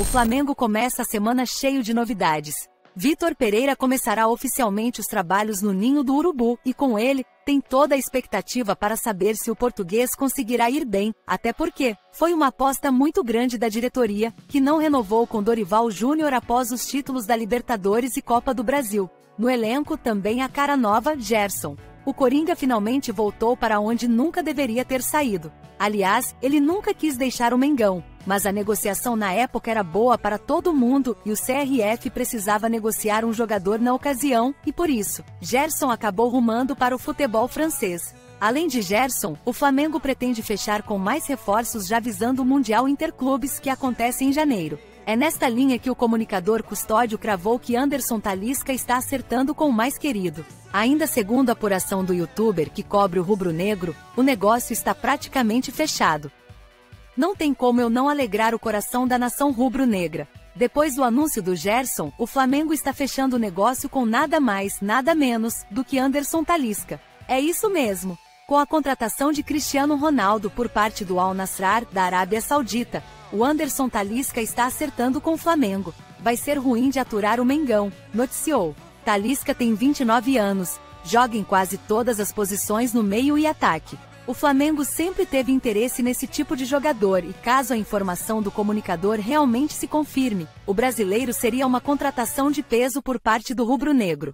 O Flamengo começa a semana cheio de novidades. Vítor Pereira começará oficialmente os trabalhos no Ninho do Urubu, e com ele, tem toda a expectativa para saber se o português conseguirá ir bem, até porque foi uma aposta muito grande da diretoria, que não renovou com Dorival Júnior após os títulos da Libertadores e Copa do Brasil. No elenco também a cara nova, Gerson. O Coringa finalmente voltou para onde nunca deveria ter saído. Aliás, ele nunca quis deixar o Mengão, mas a negociação na época era boa para todo mundo e o CRF precisava negociar um jogador na ocasião, e por isso, Gerson acabou rumando para o futebol francês. Além de Gerson, o Flamengo pretende fechar com mais reforços já visando o Mundial Interclubes, que acontece em janeiro. É nesta linha que o comunicador Custódio cravou que Anderson Talisca está acertando com o mais querido. Ainda segundo a apuração do youtuber que cobre o Rubro-Negro, o negócio está praticamente fechado. Não tem como eu não alegrar o coração da nação rubro-negra. Depois do anúncio do Gerson, o Flamengo está fechando o negócio com nada mais, nada menos, do que Anderson Talisca. É isso mesmo. Com a contratação de Cristiano Ronaldo por parte do Al Nassr, da Arábia Saudita, o Anderson Talisca está acertando com o Flamengo. Vai ser ruim de aturar o Mengão, noticiou. Talisca tem 29 anos, joga em quase todas as posições no meio e ataque. O Flamengo sempre teve interesse nesse tipo de jogador e, caso a informação do comunicador realmente se confirme, o brasileiro seria uma contratação de peso por parte do Rubro-Negro.